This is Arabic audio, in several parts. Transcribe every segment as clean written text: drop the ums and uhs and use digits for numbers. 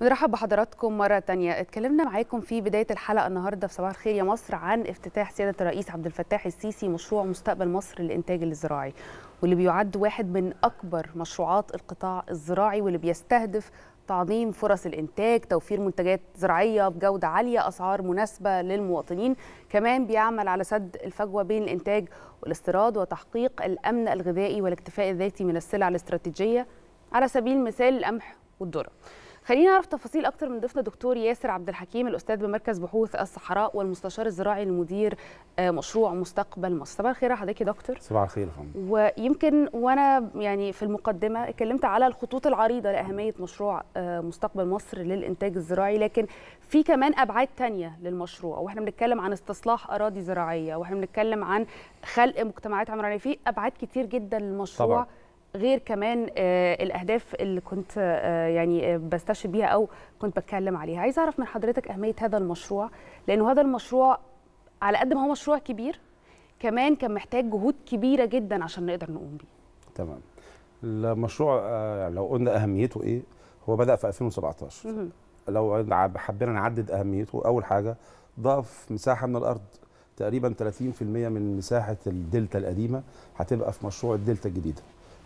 بنرحب بحضراتكم مرة تانية. اتكلمنا معاكم في بداية الحلقة النهاردة في صباح الخير يا مصر عن افتتاح سيادة الرئيس عبد الفتاح السيسي مشروع مستقبل مصر للإنتاج الزراعي، واللي بيعد واحد من أكبر مشروعات القطاع الزراعي، واللي بيستهدف تعظيم فرص الإنتاج، توفير منتجات زراعية بجودة عالية، أسعار مناسبة للمواطنين. كمان بيعمل على سد الفجوة بين الإنتاج والاستيراد وتحقيق الأمن الغذائي والاكتفاء الذاتي من السلع الاستراتيجية، على سبيل المثال القمح والذرة. خلينا نعرف تفاصيل اكتر من ضيفنا دكتور ياسر عبد الحكيم، الاستاذ بمركز بحوث الصحراء والمستشار الزراعي لمدير مشروع مستقبل مصر. صباح الخير حضرتك يا دكتور. صباح الخير يا فندم. ويمكن وانا يعني في المقدمه اتكلمت على الخطوط العريضه لاهميه مشروع مستقبل مصر للانتاج الزراعي، لكن في كمان ابعاد ثانيه للمشروع، واحنا بنتكلم عن استصلاح اراضي زراعيه، واحنا بنتكلم عن خلق مجتمعات عمرانيه، في ابعاد كتير جدا للمشروع طبعا. غير كمان الأهداف اللي كنت يعني بستشهد بيها أو كنت بتكلم عليها. عايز أعرف من حضرتك أهمية هذا المشروع، لأنه هذا المشروع على قد ما هو مشروع كبير كمان كان محتاج جهود كبيرة جدا عشان نقدر نقوم بيه. تمام. المشروع لو قلنا أهميته إيه، هو بدأ في 2017. لو حبينا نعدد أهميته، أول حاجة ضاف مساحة من الأرض، تقريبا 30% من مساحة الدلتا القديمة هتبقى في مشروع الدلتا الجديدة.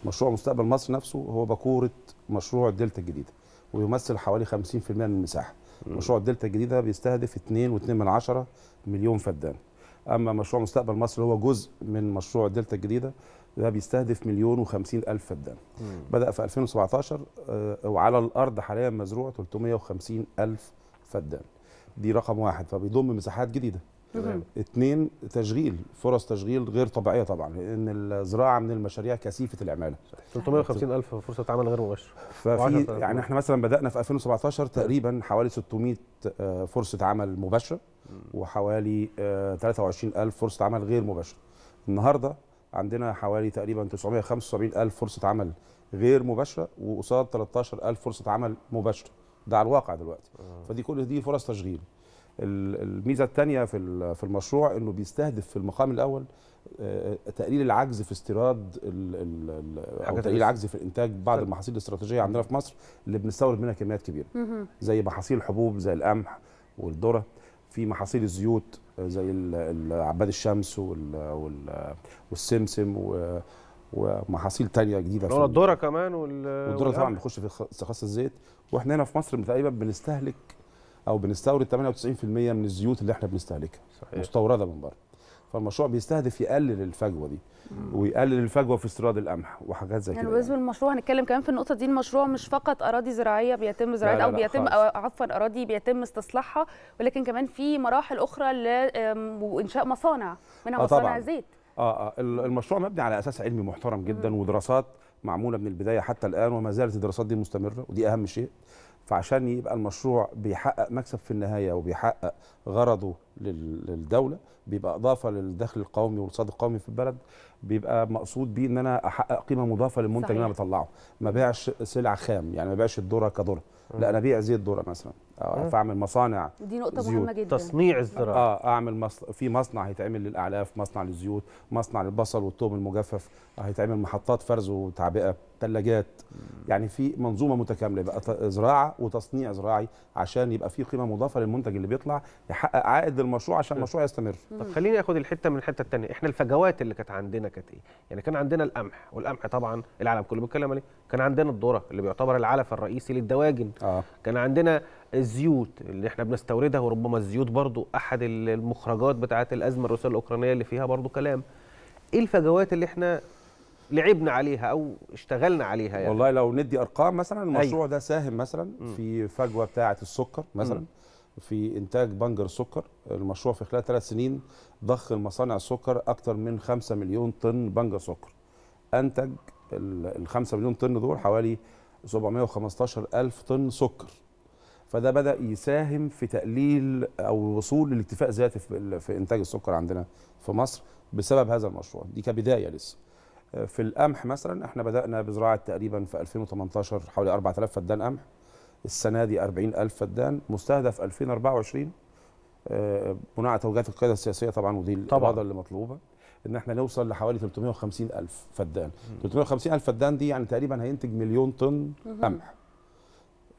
مشروع مستقبل مصر نفسه هو بكورة مشروع الدلتا الجديدة، ويمثل حوالي 50% من المساحة. مشروع الدلتا الجديدة بيستهدف 2.2 مليون فدان. أما مشروع مستقبل مصر هو جزء من مشروع الدلتا الجديدة، ده بيستهدف 1,050,000 فدان. بدأ في 2017 وعلى الأرض حاليا مزروع 350,000 فدان. دي رقم واحد، فبيضم مساحات جديدة. اثنين، تشغيل، فرص تشغيل غير طبيعيه طبعا، لان الزراعه من المشاريع كثيفه العماله. 350,000 فرصه عمل غير مباشره. ففي يعني احنا مثلا بدانا في 2017 تقريبا حوالي 600 فرصه عمل مباشره، وحوالي 23,000 فرصه عمل غير مباشره. النهارده عندنا حوالي تقريبا 975,000 فرصه عمل غير مباشره، وقصاد 13,000 فرصه عمل مباشره. ده على الواقع دلوقتي. فدي كل دي فرص تشغيل. الميزه الثانيه في المشروع انه بيستهدف في المقام الاول تقليل العجز في استيراد او تقليل العجز في انتاج بعض المحاصيل الاستراتيجيه عندنا في مصر، اللي بنستورد منها كميات كبيره، زي محاصيل الحبوب زي القمح والذره، في محاصيل الزيوت زي عباد الشمس والسمسم ومحاصيل ثانيه جديده. الذره كمان والذره طبعا بتخش في خاص الزيت. واحنا هنا في مصر تقريبا بنستهلك او بنستورد 98% من الزيوت اللي احنا بنستهلكها، مستورده من بره. فالمشروع بيستهدف يقلل الفجوه دي، ويقلل الفجوه في استيراد القمح وحاجات زي كده. يعني بالنسبه للمشروع هنتكلم كمان في النقطه دي، المشروع مش فقط اراضي زراعيه بيتم زراعتها او بيتم اراضي بيتم استصلاحها، ولكن كمان في مراحل اخرى لانشاء مصانع، منها مصانع زيت. المشروع مبني على اساس علمي محترم جدا، ودراسات معموله من البدايه حتى الان، وما زالت الدراسات دي مستمره، ودي اهم شيء. فعشان يبقى المشروع بيحقق مكسب في النهايه وبيحقق غرضه للدوله، بيبقى اضافه للدخل القومي والاقتصاد القومي في البلد، بيبقى مقصود بيه ان انا احقق قيمه مضافه للمنتج صحيح. اللي انا بطلعه، ما بيعش سلع خام، يعني ما بيعش الذره كذره، لا انا ابيع زيت ذره مثلا، فاعمل مصانع. دي نقطه زيوت مهمه جدا، تصنيع الذره. اعمل في مصنع هيتعمل للاعلاف، مصنع للزيوت، مصنع للبصل والثوم المجفف، هيتعمل محطات فرز وتعبئه، ثلاجات، يعني في منظومه متكامله، يبقى زراعه وتصنيع زراعي، عشان يبقى في قيمه مضافه للمنتج اللي بيطلع، يحقق عائد للمشروع عشان المشروع يستمر. طب خليني اخد الحته من الحته الثانيه، احنا الفجوات اللي كانت عندنا كانت ايه؟ يعني كان عندنا القمح، والقمح طبعا العالم كله بيتكلم عليه، كان عندنا الذره اللي بيعتبر العلف الرئيسي للدواجن، كان عندنا الزيوت اللي احنا بنستوردها، وربما الزيوت برضو احد المخرجات بتاعه الازمه الروسيه الاوكرانيه اللي فيها برضو كلام. ايه الفجوات اللي احنا لعبنا عليها او اشتغلنا عليها يعني؟ والله لو ندي ارقام مثلا، المشروع ده ساهم مثلا في فجوه بتاعه السكر مثلا، في انتاج بنجر سكر. المشروع في خلال 3 سنين ضخ مصانع السكر اكثر من 5 مليون طن بنجر سكر. انتج ال 5 مليون طن دول حوالي 715 الف طن سكر. فده بدا يساهم في تقليل او وصول للاكتفاء الذاتي في انتاج السكر عندنا في مصر بسبب هذا المشروع. دي كبدايه لسه. في القمح مثلا احنا بدانا بزراعه تقريبا في 2018 حوالي 4000 فدان قمح. السنه دي 40,000 فدان، مستهدف 2024 بناء على توجيهات القياده السياسيه طبعا، ودي الاراده اللي مطلوبه، ان احنا نوصل لحوالي 350,000 فدان. 350,000 فدان دي يعني تقريبا هينتج مليون طن قمح.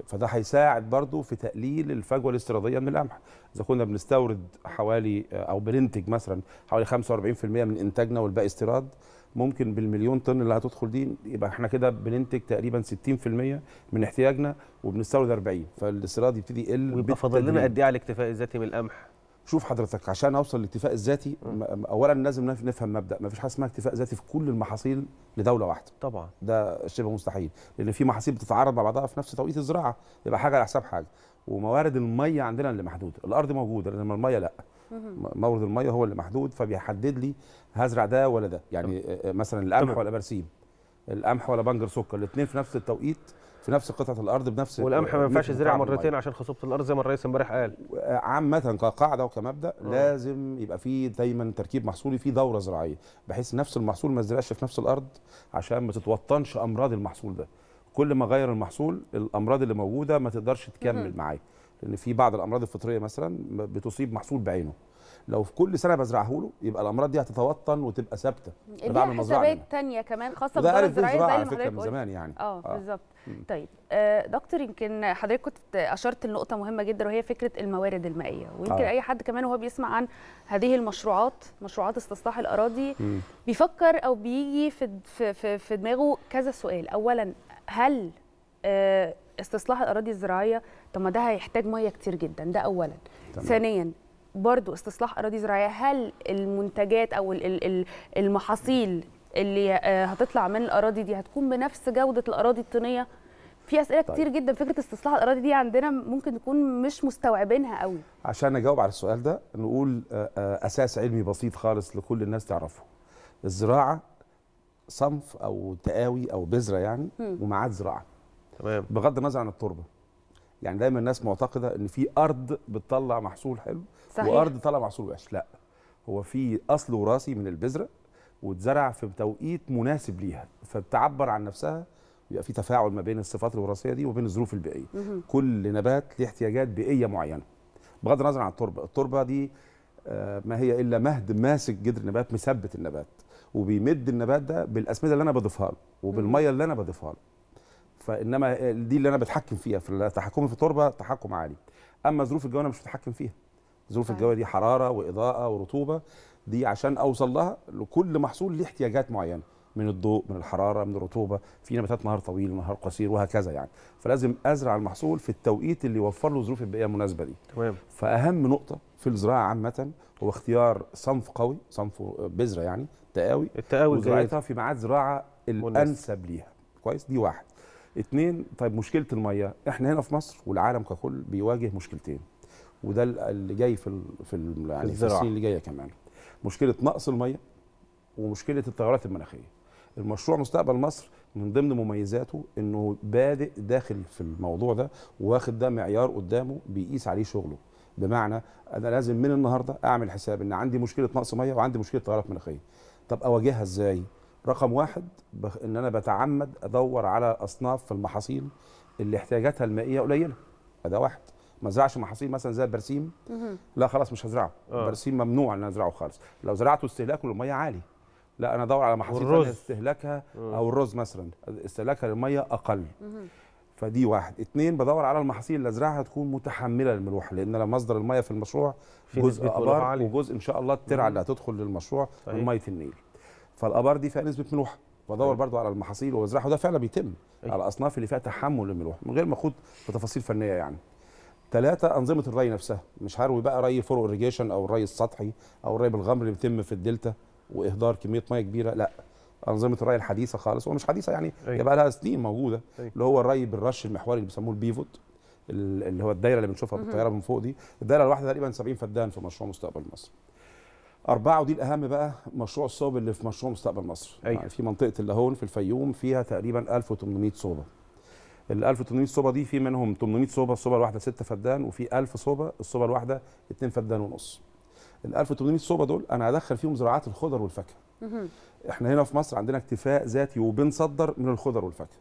فده هيساعد برضو في تقليل الفجوه الاستيراديه من القمح. اذا كنا بنستورد حوالي او بننتج مثلا حوالي 45% من انتاجنا والباقي استيراد، ممكن بالمليون طن اللي هتدخل دي يبقى احنا كده بننتج تقريبا 60% من احتياجنا وبنستورد 40، فالاستيراد يبتدي يقل. ويبقى فاضل لنا قد ايه على الاكتفاء الذاتي من القمح؟ شوف حضرتك، عشان اوصل للاكتفاء الذاتي اولا لازم نفهم مبدا ما فيش حاجه اسمها اكتفاء ذاتي في كل المحاصيل لدوله واحده. طبعا ده شبه مستحيل، لان في محاصيل بتتعارض مع بعضها في نفس توقيت الزراعه، يبقى حاجه على حساب حاجه. وموارد الميه عندنا اللي محدوده، الارض موجوده انما الميه لا، مورد الميه هو اللي محدود، فبيحدد لي هزرع ده ولا ده. يعني مثلا القمح ولا برسيم، القمح ولا بنجر سكر، الاثنين في نفس التوقيت في نفس قطعه الارض بنفس. والقمح ما ينفعش يزرع مرتين عشان خصوبه الارض زي ما الرئيس امبارح قال. عامه كقاعده وكمبدا لازم يبقى في دايما تركيب محصولي في دوره زراعيه، بحيث نفس المحصول ما يزرعش في نفس الارض عشان ما تتوطنش امراض المحصول ده. كل ما غير المحصول الامراض اللي موجوده ما تقدرش تكمل معاه، لان في بعض الامراض الفطريه مثلا بتصيب محصول بعينه. لو في كل سنه بزرعه له يبقى الامراض دي هتتوطن وتبقى ثابته. بعمل مزرعه حسابات ثانيه كمان خاصه بالزراعه زي ما حضرتك قلت من زمان يعني. بالظبط. طيب دكتور، يمكن حضرتك كنت اشرت لنقطه مهمه جدا وهي فكره الموارد المائيه، ويمكن اي حد كمان وهو بيسمع عن هذه المشروعات، مشروعات استصلاح الاراضي، بيفكر او بيجي في دماغه كذا سؤال. اولا، هل استصلاح الاراضي الزراعيه، طب ما ده هيحتاج ميه كتير جدا، ده اولا. ثانيا برضو استصلاح اراضي زراعيه، هل المنتجات او المحاصيل اللي هتطلع من الاراضي دي هتكون بنفس جوده الاراضي الطينيه؟ في اسئله كتير جدا فكره استصلاح الاراضي دي عندنا ممكن نكون مش مستوعبينها قوي. عشان اجاوب على السؤال ده نقول اساس علمي بسيط خالص لكل الناس تعرفه. الزراعه صنف او تقاوي او بذره يعني ومعاد زراعه. تمام. بغض النظر عن التربه. يعني دايما الناس معتقده ان في ارض بتطلع محصول حلو صحيح. وارض بتطلع محصول وحش، لا. هو في اصل وراثي من البذره واتزرع في توقيت مناسب ليها، فبتعبر عن نفسها، ويبقى في تفاعل ما بين الصفات الوراثيه دي وبين الظروف البيئيه. كل نبات له احتياجات بيئيه معينه بغض النظر عن التربه. التربه دي ما هي الا مهد ماسك جدر النبات، مثبت النبات وبيمد النبات ده بالاسمده اللي انا بضيفها له وبالميه اللي انا بضيفها له. فانما دي اللي انا بتحكم فيها، فتحكمي في التربه تحكم عالي. اما ظروف الجو انا مش بتحكم فيها. ظروف الجو دي حراره واضاءه ورطوبه، دي عشان اوصل لها لكل محصول ليه احتياجات معينه من الضوء، من الحراره، من الرطوبه، في نباتات نهار طويل نهار قصير وهكذا يعني. فلازم ازرع المحصول في التوقيت اللي يوفر له الظروف البيئيه المناسبه دي. تمام. فاهم نقطه في الزراعه عامه هو اختيار صنف قوي، صنف بذره يعني التقاوي وزراعتها في معاد زراعه الانسب ليها. كويس، دي واحد. اثنين، طيب مشكله الميه، احنا هنا في مصر والعالم ككل بيواجه مشكلتين، وده اللي جاي يعني في السنين اللي جايه كمان، مشكله نقص الميه ومشكله التغيرات المناخيه. المشروع مستقبل مصر من ضمن مميزاته انه بادئ داخل في الموضوع ده واخد ده معيار قدامه بيقيس عليه شغله. بمعنى انا لازم من النهارده اعمل حساب ان عندي مشكله نقص ميه وعندي مشكله تغيرات مناخيه. طب اواجهها ازاي؟ رقم واحد ان انا بتعمد ادور على اصناف في المحاصيل اللي احتياجاتها المائيه قليله. ده واحد. ما ازرعش محاصيل مثلا زي البرسيم، لا خلاص مش هزرعه. البرسيم ممنوع ان انا ازرعه خالص، لو زرعته استهلاكه للميه عالي. لا، انا ادور على محاصيل ثانيه استهلاكها او الرز مثلا استهلاكها للميه اقل. فدي واحد. اثنين، بدور على المحاصيل اللي ازرعها تكون متحمله للملوحه، لان انا مصدر الميه في المشروع جزء ابار وجزء ان شاء الله الترعه اللي هتدخل للمشروع من ميه النيل. فالابار دي فيها نسبه ملوحه، بدور برضو على المحاصيل وازرعها، وده فعلا بيتم على الاصناف اللي فيها تحمل للملوحه من غير ما اخوض في تفاصيل فنيه يعني. ثلاثة، أنظمة الري نفسها، مش هروي بقى ري فور إريجيشن أو الري السطحي أو الري بالغمر اللي بيتم في الدلتا وإهدار كمية مية كبيرة، لا. أنظمة الري الحديثة خالص، ومش حديثة يعني بقى لها سنين موجودة، اللي هو الري بالرش المحوري اللي بيسموه البيفوت، اللي هو الدايرة اللي بنشوفها بالطيارة من فوق دي، الدايرة الواحدة تقريبا 70 فدان في مشروع مستقبل مصر. أربعة، ودي الأهم بقى، مشروع الصوب اللي في مشروع مستقبل مصر. يعني في منطقة اللاهون في الفيوم فيها تقريبا 1800 صوبة. ال 1800 صوبه دي في منهم 800 صوبه الصوبه الواحده 6 فدان، وفي 1000 صوبه الصوبه الواحده 2 فدان ونص. ال 1800 صوبه دول انا هدخل فيهم زراعات الخضر والفاكهه. احنا هنا في مصر عندنا اكتفاء ذاتي وبنصدر من الخضر والفاكهه.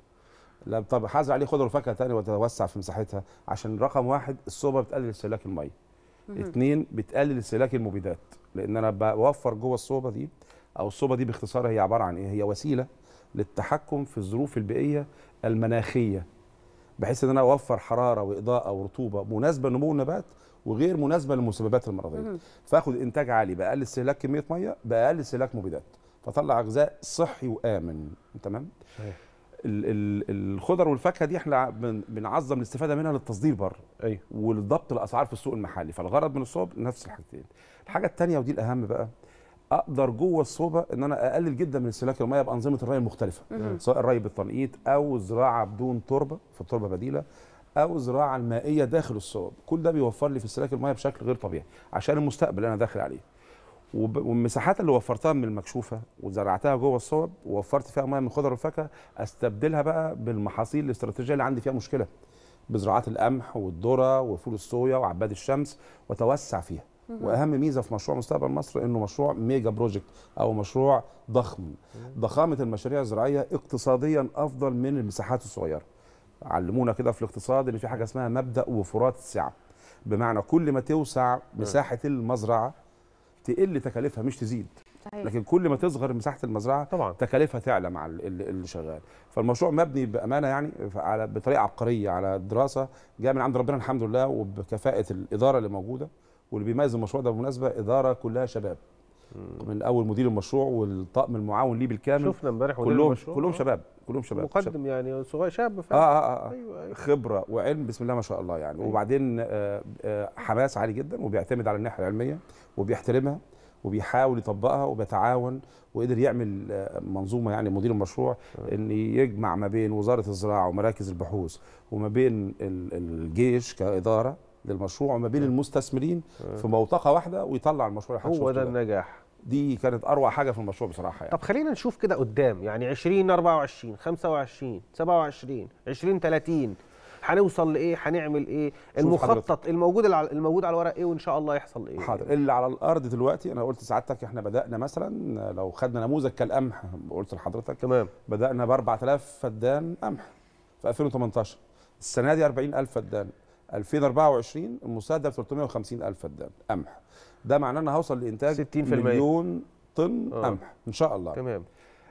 لا طب هزرع عليه خضر وفاكهه ثاني واتوسع في مساحتها، عشان رقم واحد الصوبه بتقلل استهلاك الميه. اثنين، بتقلل استهلاك المبيدات، لان انا بوفر جوه الصوبه دي، او الصوبه دي باختصار هي عباره عن ايه؟ هي وسيله للتحكم في الظروف البيئيه المناخيه. بحيث ان انا اوفر حراره واضاءه ورطوبه مناسبه لنمو النبات وغير مناسبه للمسببات المرضيه. فاخد انتاج عالي باقل استهلاك كميه ميه باقل استهلاك مبيدات، فطلع غذاء صحي وامن. تمام. الخضر والفاكهه دي احنا بنعظم الاستفاده منها للتصدير بره. ايوه. والضبط الاسعار في السوق المحلي، فالغرض من الصوب نفس الحاجتين. الحاجه الثانيه ودي الاهم بقى، اقدر جوه الصوبه ان انا اقلل جدا من استهلاك الميه بانظمه الري المختلفه، سواء الري بالتنقيط او زراعه بدون تربه في التربه بديله او الزراعه المائيه داخل الصوب. كل ده بيوفر لي في استهلاك الميه بشكل غير طبيعي عشان المستقبل اللي انا داخل عليه. والمساحات اللي وفرتها من المكشوفه وزرعتها جوه الصوب ووفرت فيها ميه من الخضر والفاكهه، استبدلها بقى بالمحاصيل الاستراتيجيه اللي عندي فيها مشكله، بزراعات القمح والذره وفول الصويا وعباد الشمس، وتوسع فيها. واهم ميزه في مشروع مستقبل مصر انه مشروع ميجا بروجكت او مشروع ضخم. ضخامه المشاريع الزراعيه اقتصاديا افضل من المساحات الصغيره. علمونا كده في الاقتصاد ان في حاجه اسمها مبدا وفرات السعه، بمعنى كل ما توسع مساحه المزرعه تقل تكاليفها مش تزيد. صحيح. لكن كل ما تصغر مساحه المزرعه طبعا تكاليفها تعلى مع اللي شغال. فالمشروع مبني بامانه يعني على بطريقه عبقريه، على دراسه جايه من عند ربنا الحمد لله، وبكفاءه الاداره اللي موجوده. واللي بيميز المشروع ده بالمناسبه اداره كلها شباب. من اول مدير المشروع والطاقم المعاون ليه بالكامل، شفنا امبارح كلهم شباب، كلهم شباب مقدم شباب. يعني صغير شاب فعلا. أيوة. خبره وعلم بسم الله ما شاء الله يعني. أيوة. وبعدين حماس عالي جدا، وبيعتمد على الناحيه العلميه وبيحترمها وبيحاول يطبقها وبيتعاون، وقدر يعمل منظومه يعني مدير المشروع ان يجمع ما بين وزاره الزراعه ومراكز البحوث وما بين الجيش كاداره للمشروع وما بين المستثمرين في موطقه واحده، ويطلع المشروع هو ده النجاح. دي كانت اروع حاجه في المشروع بصراحه يعني. طب خلينا نشوف كده قدام يعني 2024 25 27 2030 هنوصل لايه؟ هنعمل ايه؟ المخطط الموجود على الورق ايه؟ وان شاء الله يحصل ايه؟ حاضر. اللي على الارض دلوقتي انا قلت لسعادتك احنا بدانا مثلا لو خدنا نموذج كالقمح، قلت لحضرتك تمام بدانا ب 4000 فدان قمح في 2018، السنه دي 40000 فدان، 2024 المستهدف 350,000 فدان قمح. ده معناه ان هوصل لانتاج 60% مليون طن قمح ان شاء الله. تمام.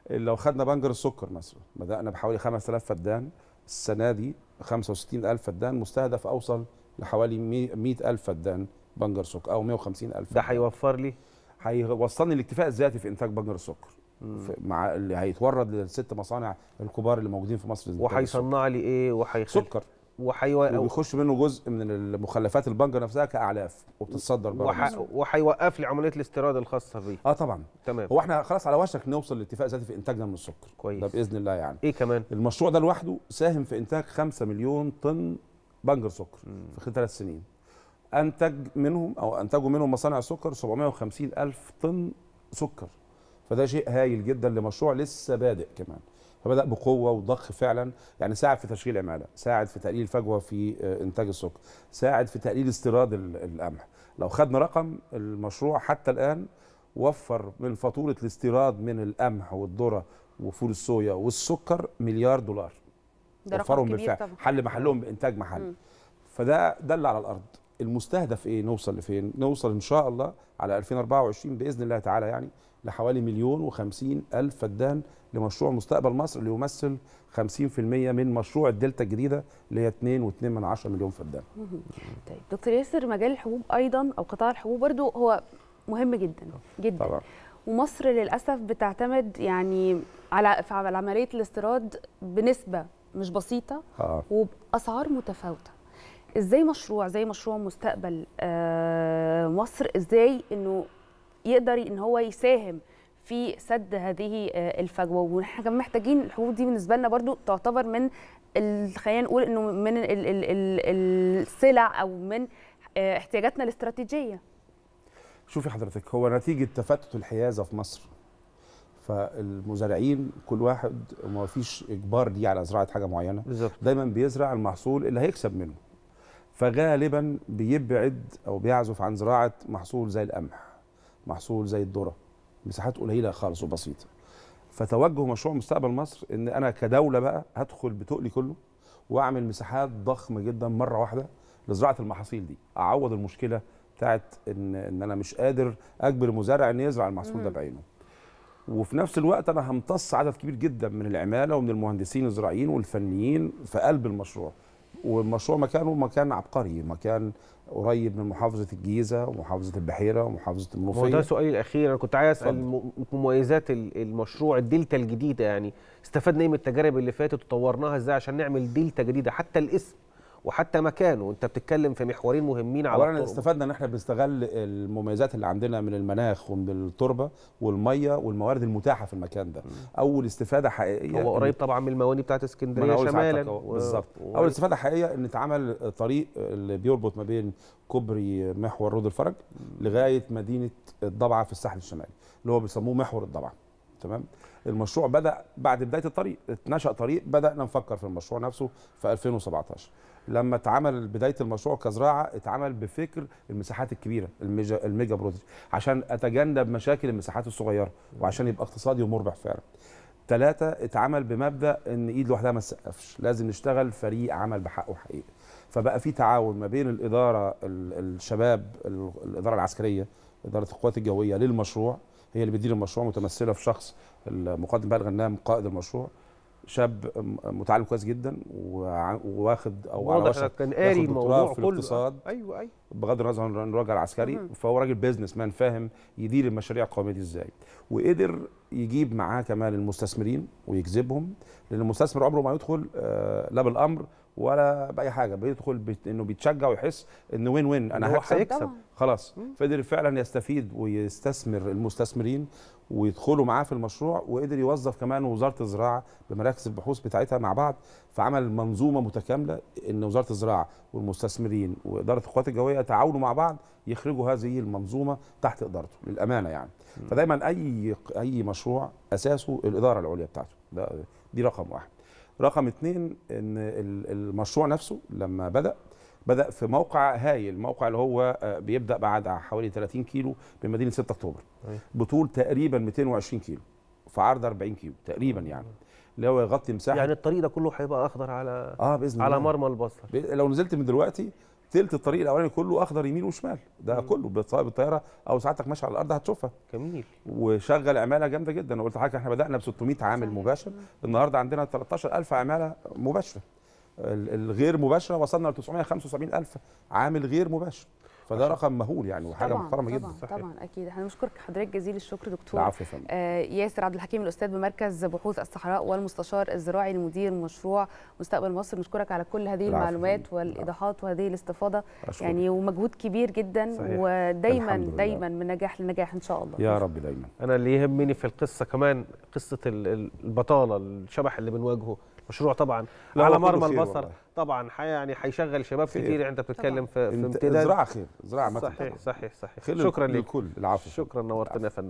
لو خدنا بنجر السكر مثلا بدانا بحوالي 5000 فدان، السنه دي 65,000 فدان، مستهدف اوصل لحوالي 100,000 فدان بنجر سكر او 150,000. ده هيوفر لي، هيوصلني الاكتفاء الذاتي في انتاج بنجر السكر مع اللي هيتورد للست مصانع الكبار اللي موجودين في مصر. وهيصنع لي ايه؟ وهيخلي سكر وبيخش منه جزء من المخلفات البنجر نفسها كاعلاف وبتتصدر بره مصر، وهيوقف لي عمليه الاستيراد الخاصه بيه. طبعا. تمام. هو احنا خلاص على وشك نوصل لاتفاق ذاتي في انتاجنا من السكر. كويس. ده باذن الله يعني. ايه كمان؟ المشروع ده لوحده ساهم في انتاج 5 مليون طن بنجر سكر في خلال 3 سنين. انتجوا منهم مصانع السكر 750,000 طن سكر. فده شيء هايل جدا لمشروع لسه بادئ كمان. فبدأ بقوة وضخ فعلا يعني، ساعد في تشغيل عمالة، ساعد في تقليل فجوة في إنتاج السكر، ساعد في تقليل استيراد القمح. لو خدنا رقم المشروع حتى الآن وفر من فاتورة الاستيراد من القمح والذرة وفول الصويا والسكر $1 مليار. ده رقم كبير طبعا. حل محلهم بإنتاج محلي. فده دل على الأرض. المستهدف إيه؟ نوصل لفين؟ نوصل إن شاء الله على 2024 بإذن الله تعالى يعني لحوالي 1,050,000 فدان لمشروع مستقبل مصر، اللي يمثل 50% من مشروع الدلتا الجديدة اللي هي 2.2 مليون فدان. طيب دكتور ياسر، مجال الحبوب أيضا أو قطاع الحبوب برضو هو مهم جدا جدا طبعا. ومصر للأسف بتعتمد يعني على عملية الاستيراد بنسبة مش بسيطة وبأسعار متفاوتة. إزاي مشروع زي مشروع مستقبل مصر إزاي إنه يقدر ان هو يساهم في سد هذه الفجوه؟ واحنا كمان محتاجين الحبوب دي، بالنسبه لنا برضو تعتبر من خلينا نقول انه من السلع او من احتياجاتنا الاستراتيجيه. شوفي حضرتك، هو نتيجه تفتت الحيازه في مصر، فالمزارعين كل واحد ما فيش اجبار دي على زراعه حاجه معينه بالزبط. دايما بيزرع المحصول اللي هيكسب منه، فغالبا بيبعد او بيعزف عن زراعه محصول زي القمح، محصول زي الذره، مساحات قليله خالص وبسيطه. فتوجه مشروع مستقبل مصر ان انا كدوله بقى هدخل بتقلي كله واعمل مساحات ضخمه جدا مره واحده لزراعه المحاصيل دي، اعوض المشكله بتاعت ان انا مش قادر اجبر المزارع ان يزرع المحصول ده بعينه. وفي نفس الوقت انا همتص عدد كبير جدا من العماله ومن المهندسين الزراعيين والفنيين في قلب المشروع. والمشروع مكان عبقري، مكان قريب من محافظة الجيزة ومحافظة البحيرة ومحافظة المنوفية. وده سؤالي الأخير، أنا كنت عايز أسأل مميزات المشروع الدلتا الجديدة، يعني استفدنا إيه من التجارب اللي فاتت وطورناها إزاي عشان نعمل دلتا جديدة حتى الاسم وحتى مكانه؟ وأنت بتتكلم في محورين مهمين على الطرق. أولاً استفدنا إن إحنا بنستغل المميزات اللي عندنا من المناخ ومن التربة والمية والموارد المتاحة في المكان ده. أول استفادة حقيقية هو قريب طبعاً من المواني بتاعت اسكندرية شمالاً بالظبط. أول استفادة حقيقية إن اتعمل طريق اللي بيربط ما بين كوبري محور رود الفرج لغاية مدينة الضبعة في الساحل الشمالي اللي هو بيسموه محور الضبعة. تمام. المشروع بدأ بعد بداية الطريق، اتنشأ طريق، بدأنا نفكر في المشروع نفسه في 2017. لما اتعمل بداية المشروع كزراعة اتعمل بفكر المساحات الكبيرة، الميجا بروجكت، عشان أتجنب مشاكل المساحات الصغيرة وعشان يبقى اقتصادي ومربح فعلا. 3 اتعمل بمبدأ إن إيد لوحدها ما تسقفش، لازم نشتغل فريق عمل بحقه حقيقي. فبقى في تعاون ما بين الإدارة، الشباب، الإدارة العسكرية، إدارة القوات الجوية للمشروع، هي اللي بتدير المشروع متمثله في شخص المقدم بلغنام قائد المشروع، شاب متعلم كويس جدا وواخد او على وشك كان قاري الموضوع في الاقتصاد. ايوه بغض النظر عن راجل عسكري، فهو راجل بيزنس مان فاهم يدير المشاريع القوميه دي ازاي، وقدر يجيب معاه كمان المستثمرين ويجذبهم، لان المستثمر عمره ما يدخل لا بالامر ولا باي حاجه، بيدخل انه بيتشجع ويحس ان وين وين انا هكسب خلاص. فقدر فعلا يستفيد ويستثمر المستثمرين ويدخلوا معاه في المشروع، وقدر يوظف كمان وزاره الزراعه بمراكز البحوث بتاعتها مع بعض، فعمل منظومه متكامله ان وزاره الزراعه والمستثمرين واداره القوات الجويه تعاونوا مع بعض يخرجوا هذه المنظومه تحت ادارته للامانه يعني. فدايما اي مشروع اساسه الاداره العليا بتاعته، دي رقم واحد. رقم 2 ان المشروع نفسه لما بدأ في موقع هايل، الموقع اللي هو بيبدأ بعد حوالي 30 كيلو بمدينة 6 أكتوبر، بطول تقريبا 220 كيلو في عرض 40 كيلو تقريبا يعني، اللي هو يغطي مساحة يعني الطريق ده كله هيبقى أخضر على بإذن الله على مرمى البصر. لو نزلت من دلوقتي تلت الطريق الاولاني كله اخضر يمين وشمال، ده كله بالطياره او ساعتك ماشي على الارض هتشوفها. جميل. وشغل عماله جامده جدا، انا قلت لحضرتك احنا بدانا ب 600 عامل مباشر، النهارده عندنا 13,000 عماله مباشره، الغير مباشره وصلنا ل 975,000 عامل غير مباشر، فده رقم مهول يعني وحاجه محترمه جدا. طبعا اكيد. احنا بنشكرك حضرتك جزيل الشكر دكتور ياسر عبد الحكيم، الاستاذ بمركز بحوث الصحراء والمستشار الزراعي لمدير مشروع مستقبل مصر. بنشكرك على كل هذه المعلومات والايضاحات وهذه الاستفاضه يعني، ومجهود كبير جدا. صحيح. ودايما دايما من نجاح لنجاح ان شاء الله يا رب. دايما انا اللي يهمني في القصه كمان قصه البطاله، الشبح اللي بنواجهه. مشروع طبعا على مرمى البصر طبعا يعني هيشغل شباب كتير. انت بتتكلم في امتداد الزراعه. خير الزراعه. صحيح صحيح صحيح. شكرا لكل العفو. شكرا، نورتنا يا فندم.